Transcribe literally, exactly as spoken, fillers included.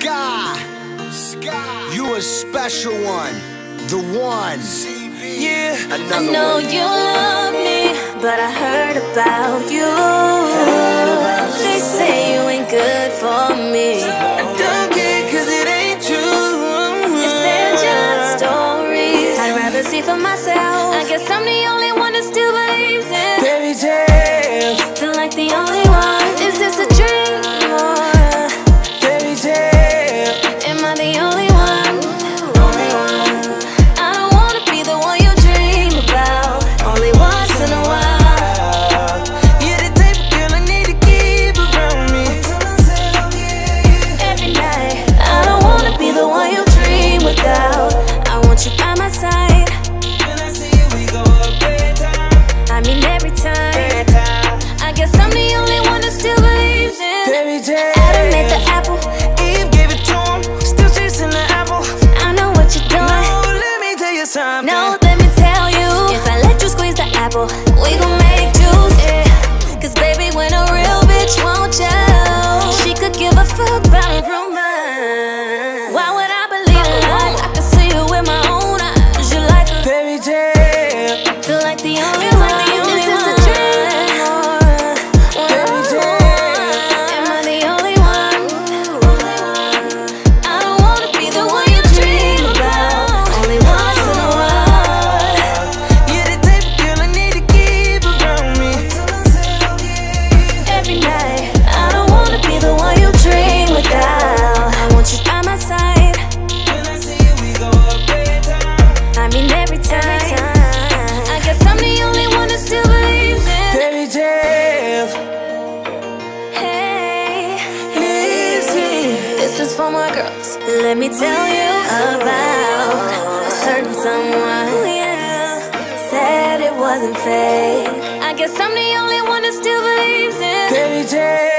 Skye, Skye, you a special one, the one. Yeah. Another I know one. You love me, but I heard about you. Heard about they you. Say you ain't good for me. I don't care 'cause it ain't true. If they're just stories, I'd rather see for myself. I guess I'm the only one that still believes it. Baby, tell. Feel like the only one. Is this a dream? Now let me tell you, if I let you squeeze the apple, we gon' make juice, yeah. 'Cause baby, when a real bitch won't chow, she could give a fuck about rumors. Why would I believe a lie? I can see you with my own eyes. You like a baby tale. Feel like the only this is for my girls. Let me tell you about a certain someone. Yeah, said it wasn't fake. I guess I'm the only one that still believes it. Baby,